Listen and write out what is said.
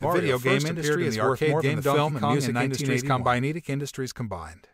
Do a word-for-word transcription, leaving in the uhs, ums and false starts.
The Mario video game industry in the arcade game, Donkey Kong, and nineteen eighties combined.